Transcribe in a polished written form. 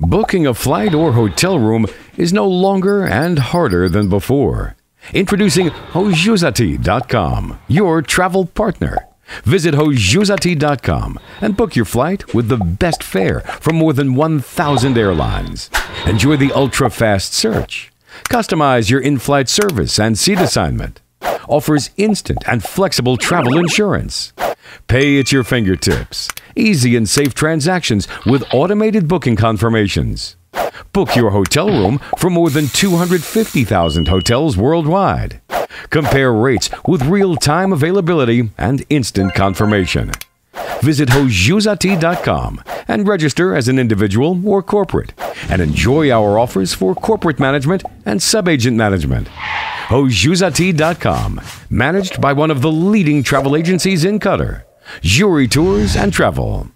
Booking a flight or hotel room is no longer and harder than before. Introducing Hojouzati.com, your travel partner. Visit Hojouzati.com and book your flight with the best fare from more than 1,000 airlines. Enjoy the ultra-fast search. Customize your in-flight service and seat assignment. Offers instant and flexible travel insurance. Pay at your fingertips. Easy and safe transactions with automated booking confirmations. Book your hotel room for more than 250,000 hotels worldwide. Compare rates with real-time availability and instant confirmation. Visit Hojouzati.com and register as an individual or corporate, and enjoy our offers for corporate management and sub-agent management. Hojouzati.com, managed by one of the leading travel agencies in Qatar. Jouri Tours and Travel.